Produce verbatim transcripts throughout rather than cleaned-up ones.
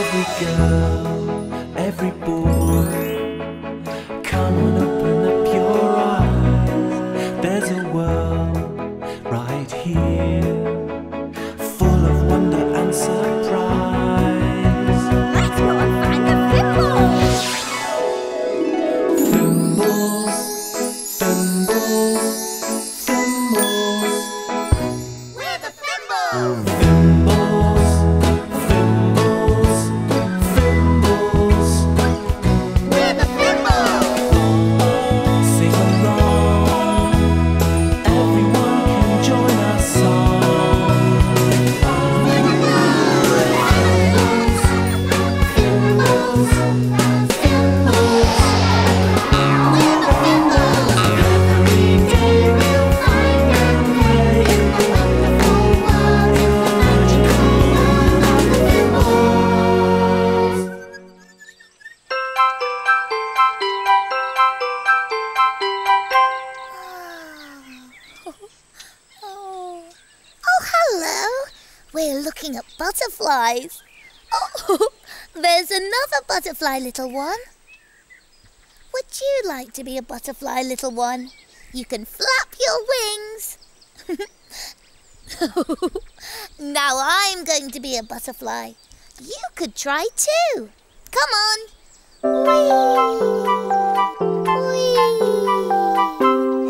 Every girl, every boy, come and open up your eyes. There's a world right here, full of wonder and surprise. Let's go and find the Fimbles! Fimbles, Fimbles, Fimbles. We're the Fimbles! Butterflies. Oh, there's another butterfly, little one. Would you like to be a butterfly, little one? You can flap your wings. Now I'm going to be a butterfly. You could try too. Come on. Whee! Whee!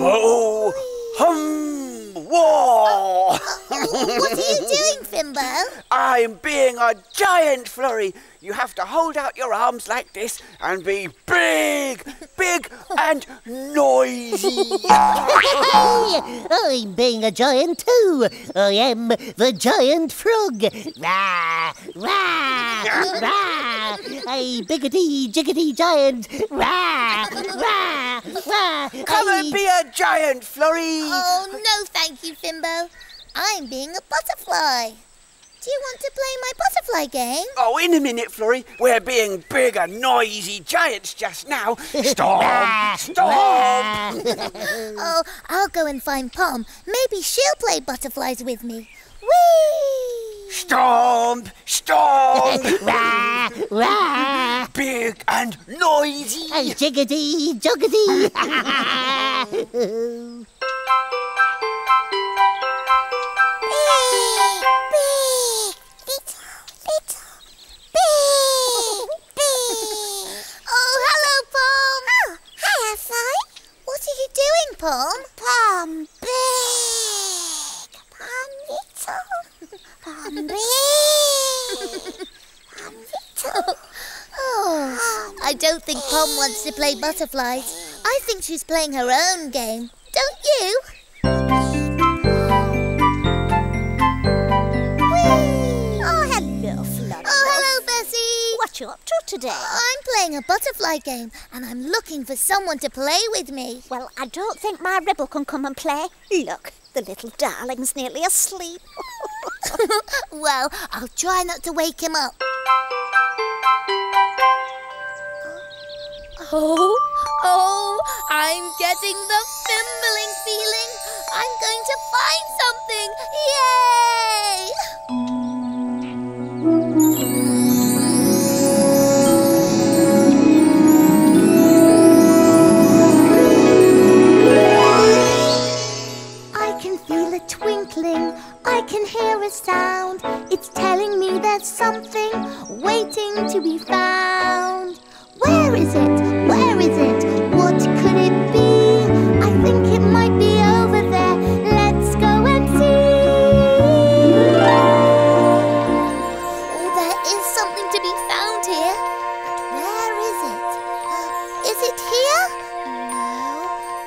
Ho! Hum! Whoa! What are you doing, Fimbo? I'm being a giant, Florrie. You have to hold out your arms like this and be big, big and noisy. I'm being a giant too. I am the giant frog. Rah, rah, rah. A biggity, jiggity giant. Rah, rah, rah. Come I... and be a giant, Florrie. Oh, no thank you, Fimbo. I'm being a butterfly. Do you want to play my butterfly game? Oh, in a minute, Florrie. We're being big and noisy giants just now. Stop! Stop! Oh, I'll go and find Pom. Maybe she'll play butterflies with me. Whee! Stomp! Stomp! Rah! Rah! Big and noisy! And jiggity, joggity! Big, big, little, little, big, big. Oh, hello, Pom. Oh, hello, Florrie. What are you doing, Pom? Pom big, Pom little, Pom big, Pom little. Oh, I don't think Pom wants to play butterflies. I think she's playing her own game. Don't you? Up to today? I'm playing a butterfly game and I'm looking for someone to play with me. Well, I don't think my Ribble can come and play. Look, the little darling's nearly asleep. Well, I'll try not to wake him up. Oh, oh, I'm getting the fimbling feeling. I'm going to find something. Yay! I can hear a sound. It's telling me there's something waiting to be found. Where is it? Where is it? What could it be? I think it might be over there. Let's go and see. Oh, there is something to be found here. But where is it? Uh, is it here? No.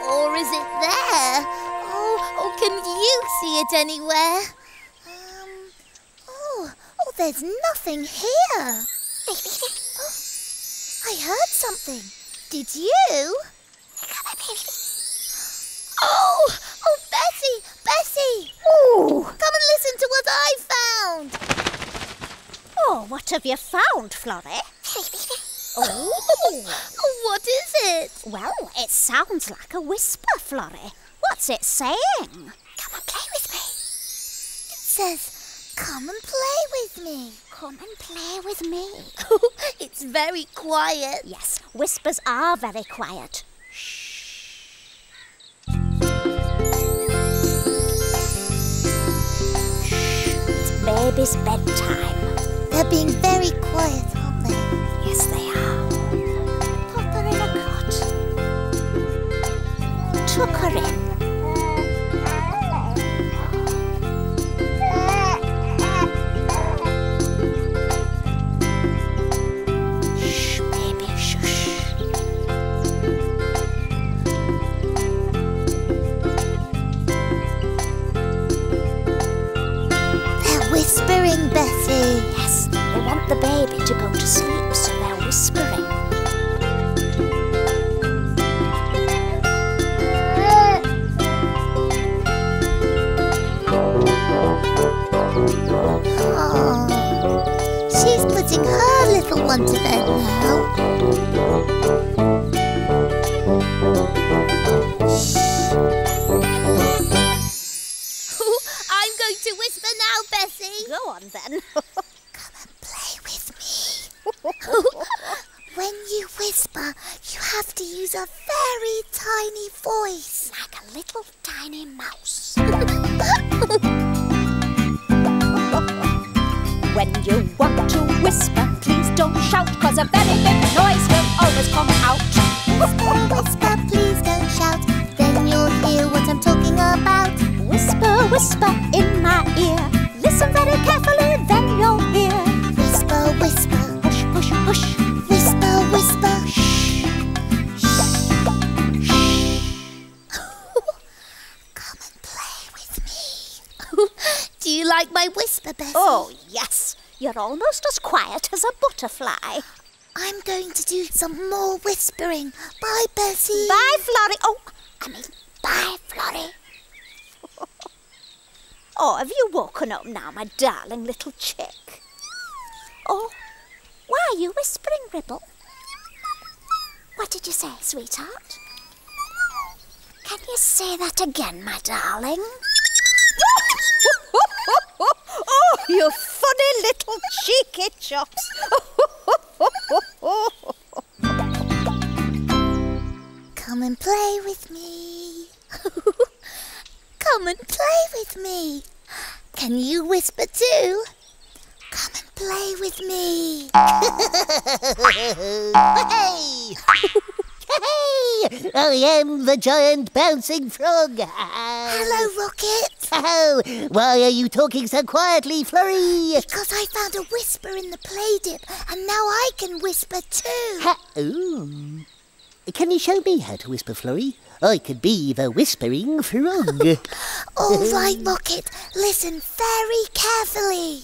Or is it there? Oh, can you see it anywhere? Um, oh, oh, there's nothing here. Oh, I heard something. Did you? Oh, oh, Bessie, Bessie. Ooh. Come and listen to what I found. Oh, what have you found, Florrie? Oh. What is it? Well, it sounds like a whisper, Florrie. What's it saying? Come and play with me. It says, come and play with me. come and play with me. Oh, it's very quiet. Yes, whispers are very quiet. Baby's bedtime. They're being very quiet, aren't they? Yes, they are. Pop her in a cot. Tuck her in. Shh, baby, shush. They're whispering, Bessie. Yes. They want the baby to go to sleep, so they're whispering. Oh, she's putting her little one to bed now. Shh. Oh, I'm going to whisper now, Bessie. Go on, then. When you whisper, you have to use a very tiny voice. Like a little tiny mouse. When you want to whisper, please don't shout, cause a very big noise will always come out. Whisper, whisper, please don't shout, then you'll hear what I'm talking about. Whisper, whisper in my ear, listen very carefully, then you'll hear. Whisper, whisper. Hush, hush. Whisper, whisper. Shh. Shh. Shh. Come and play with me. Do you like my whisper, Bessie? Oh, yes. You're almost as quiet as a butterfly. I'm going to do some more whispering. Bye, Bessie. Bye, Florrie. Oh, I mean, bye, Florrie. Oh, have you woken up now, my darling little chick? Oh. Why are you whispering, Ribble? What did you say, sweetheart? Can you say that again, my darling? Oh, you funny little cheeky chops! Come and play with me. Come and play with me. Can you whisper too? Come and play with me. Hey! Hey! I am the giant bouncing frog. Hello, Rocket. Oh, why are you talking so quietly, Florrie? Because I found a whisper in the play dip, and now I can whisper too. Ha ooh. Can you show me how to whisper, Florrie? I could be the whispering frog. All right, Rocket. Listen very carefully.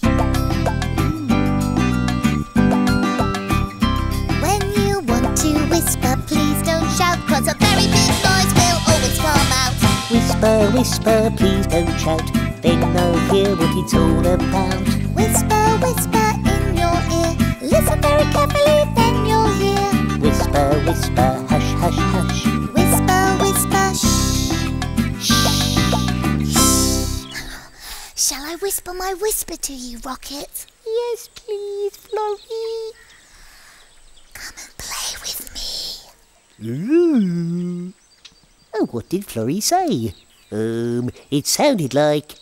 To whisper, please don't shout, cause a very big noise will always come out. Whisper, whisper, please don't shout, then I'll hear what it's all about. Whisper, whisper in your ear, listen very carefully, then you'll hear. Whisper, whisper, hush, hush, hush. Whisper, whisper, shh, shh, shh. Shall I whisper my whisper to you, Rocket? Yes, please, Florrie. Come and play with me. Ooh. Oh, what did Florrie say? Um, it sounded like...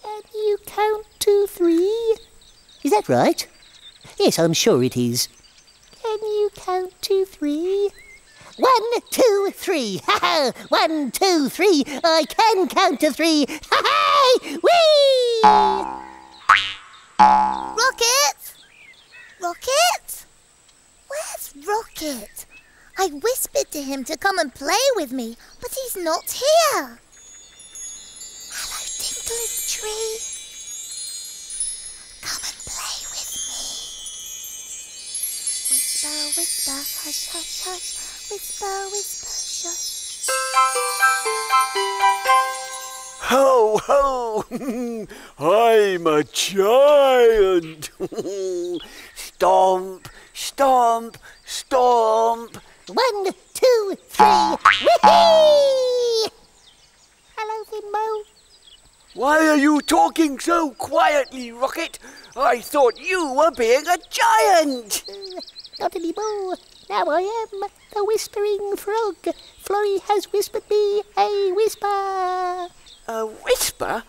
Can you count to three? Is that right? Yes, I'm sure it is. Can you count to three? One, two, three. Ha-ha! One, two, three. I can count to three. Ha-ha! Whee! Rocket? Rocket? Where's Rocket? I whispered to him to come and play with me, but he's not here. Hello, Tinkling Tree. Come and play with me. Whisper, whisper, hush, hush, hush. Whisper, whisper, shush. Ho, ho! I'm a giant. Stomp. Stomp, stomp. One, two, three. Whee-hee! Hello, Fimbo. Why are you talking so quietly, Rocket? I thought you were being a giant. Uh, not anymore. Now I am the Whispering Frog. Florrie has whispered me a whisper. A whisper?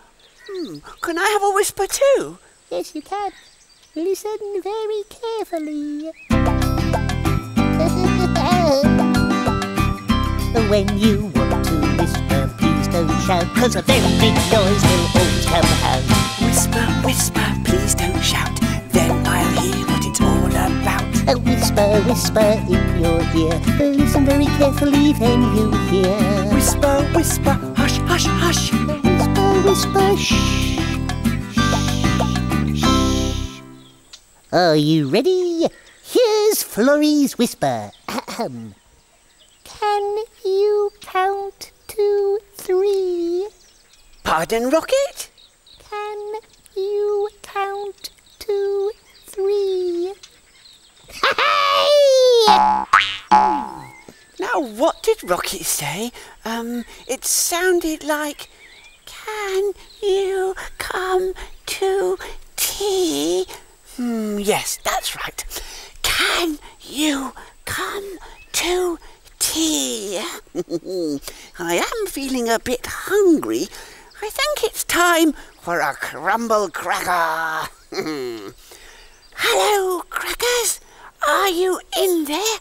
Hmm. Can I have a whisper too? Yes, you can. Listen very carefully. When you want to whisper, please don't shout, 'cause a very big noise will always come out. Whisper, whisper, please don't shout, then I'll hear what it's all about. A whisper, whisper in your ear, listen very carefully, then you hear. Whisper, whisper, hush, hush, hush. Whisper, whisper, shh. Are you ready? Here's Florrie's whisper. Ahem. Can you count to three? Pardon, Rocket? Can you count to three? Now, what did Rocket say? Um, it sounded like, can you come to tea? Hmm, yes, that's right. Can you come to tea? I am feeling a bit hungry. I think it's time for a crumble cracker. Hello, crackers. Are you in there?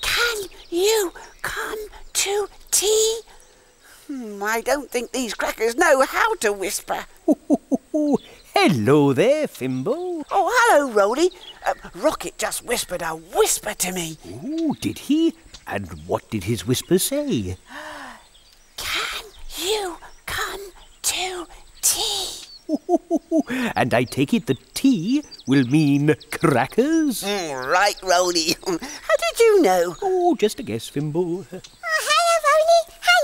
Can you come to tea? Hmm, I don't think these crackers know how to whisper. Hello there, Fimble. Oh, hello, Roly. Uh, Rocket just whispered a whisper to me. Ooh, did he? And what did his whisper say? Can you come to tea? And I take it the tea will mean crackers? Mm, right, Roly. How did you know? Oh, just a guess, Fimble. Oh, hello,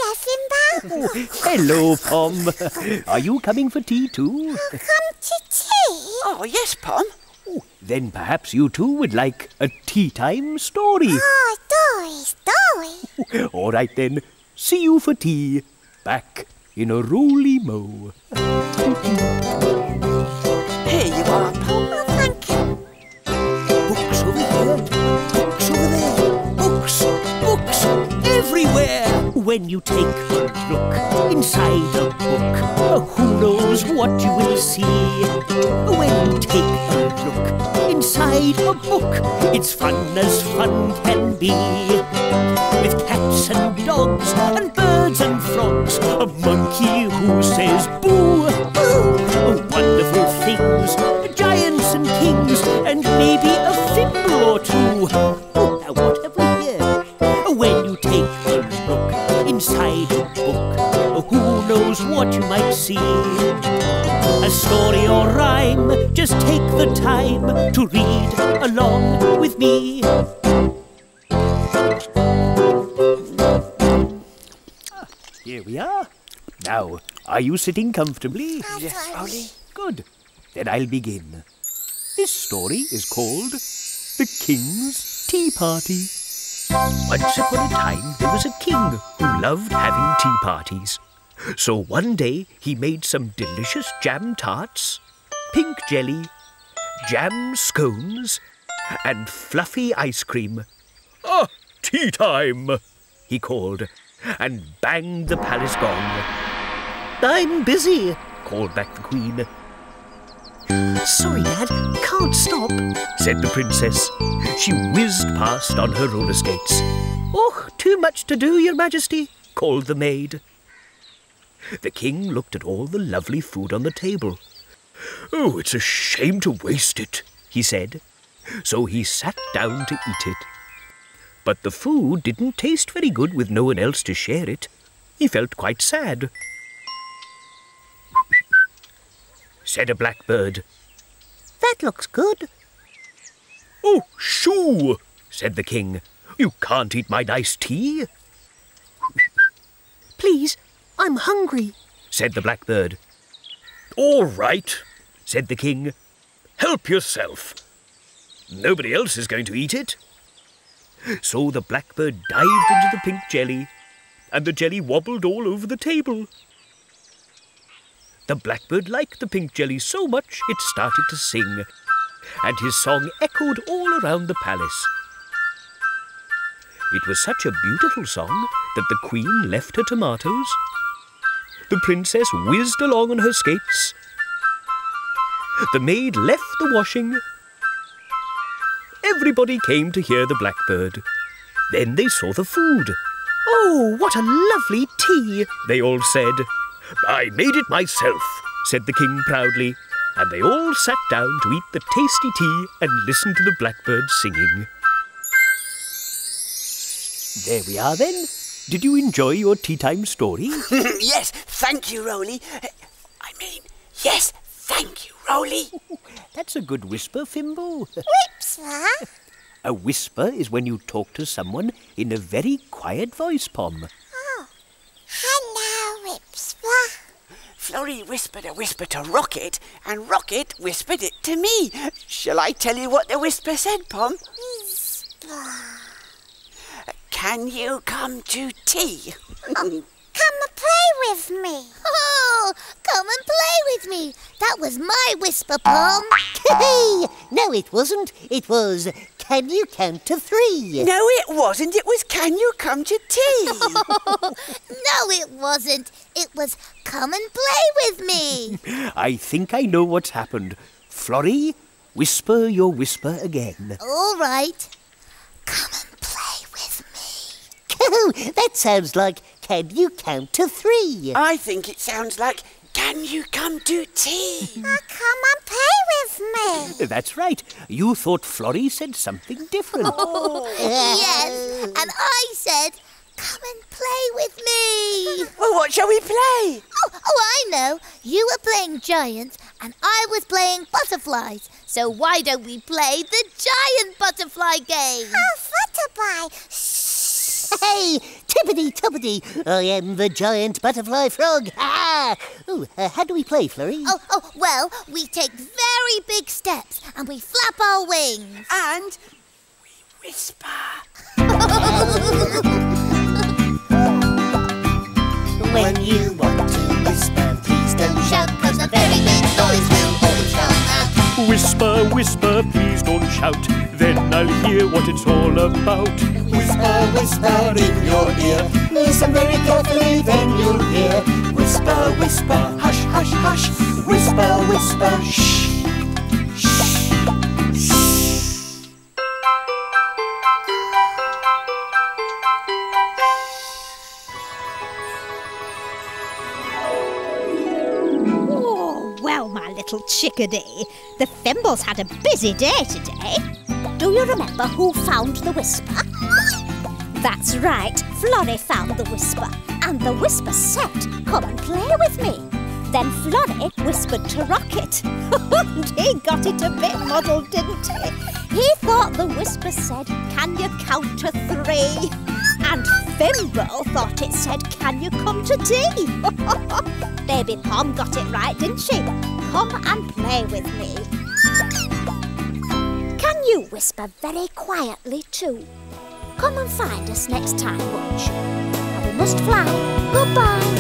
Roly. Hello, Fimble. Hello, Pom. Are you coming for tea too? I'll come to tea. Oh, yes, Pom. Oh, then perhaps you two would like a tea time story. Oh, story, story. All right, then. See you for tea. Back in a Roly Mo. Here you are, Pom. Oh, thank you. Books over here, books over there, books, books everywhere. When you take a look inside a book, who knows what you will see? When you take a look inside a book, it's fun as fun can be. With cats and dogs and birds and frogs, a monkey who says boo, boo. Wonderful things, giants and kings, and maybe a fimble or two. Oh, now what have we here? When you take a look inside a book, who knows what you might see? A story or rhyme, just take the time to read along with me. Here we are. Now, are you sitting comfortably? Yes, Roly. Good. Then I'll begin. This story is called The King's Tea Party. Once upon a time, there was a king who loved having tea parties. So one day, he made some delicious jam tarts, pink jelly, jam scones, and fluffy ice cream. Ah, tea time, he called, and banged the palace gong. I'm busy, called back the queen. Sorry, Dad, can't stop, said the princess. She whizzed past on her roller skates. Oh, too much to do, Your Majesty, called the maid. The king looked at all the lovely food on the table. Oh, it's a shame to waste it, he said. So he sat down to eat it. But the food didn't taste very good with no one else to share it. He felt quite sad. Said a blackbird. That looks good. Oh, shoo, said the king. You can't eat my nice tea. Please, I'm hungry, said the blackbird. All right, said the king. Help yourself. Nobody else is going to eat it. So the blackbird dived into the pink jelly, and the jelly wobbled all over the table. The blackbird liked the pink jelly so much it started to sing, and his song echoed all around the palace. It was such a beautiful song that the queen left her tomatoes. The princess whizzed along on her skates. The maid left the washing. Everybody came to hear the blackbird. Then they saw the food. Oh, what a lovely tea, they all said. I made it myself, said the king proudly, and they all sat down to eat the tasty tea and listen to the blackbird singing. There we are then. Did you enjoy your tea time story? Yes, thank you, Roly. I mean, yes, thank you, Roly. That's a good whisper, Fimble. Whisper? A whisper is when you talk to someone in a very quiet voice, Pom. Oh, hello, Whisper. Florrie whispered a whisper to Rocket, and Rocket whispered it to me. Shall I tell you what the whisper said, Pom? Whisper. Can you come to tea? Oh, come and play with me. Oh, come and play with me. That was my whisper, Pom. No, it wasn't. It was... Can you count to three? No, it wasn't. It was, can you come to tea? No, it wasn't. It was, come and play with me. I think I know what's happened. Florrie, whisper your whisper again. All right. Come and play with me. Oh, that sounds like, can you count to three? I think it sounds like, can you come to tea? Oh, come and play with me. That's right. You thought Florrie said something different. Oh. Yes, and I said, come and play with me. Well, what shall we play? Oh, oh, I know. You were playing giants and I was playing butterflies. So why don't we play the giant butterfly game? Oh, butterfly. Hey, tippity-toppity, I am the giant butterfly frog. Ah! Ooh, uh, how do we play, Florrie? Oh, oh, well, we take very big steps and we flap our wings. And we whisper. When you want to whisper, please don't shout, 'cause the very big noise will always come out. Whisper, whisper, please don't shout, then I'll hear what it's all about. Whisper, whisper in your ear, listen very carefully, then you'll hear. Whisper, whisper, hush, hush, hush. Whisper, whisper, shh, shh, shh. Oh, well, my little chickadee, the Fimbles had a busy day today. Do you remember who found the whisper? That's right, Florrie found the whisper, and the whisper said, come and play with me. Then Florrie whispered to Rocket, and he got it a bit muddled, didn't he? He thought the whisper said, can you count to three? And Fimble thought it said, can you come to tea? Baby Pom got it right, didn't she? Come and play with me. Can you whisper very quietly too? Come and find us next time, won't you? And we must fly. Goodbye.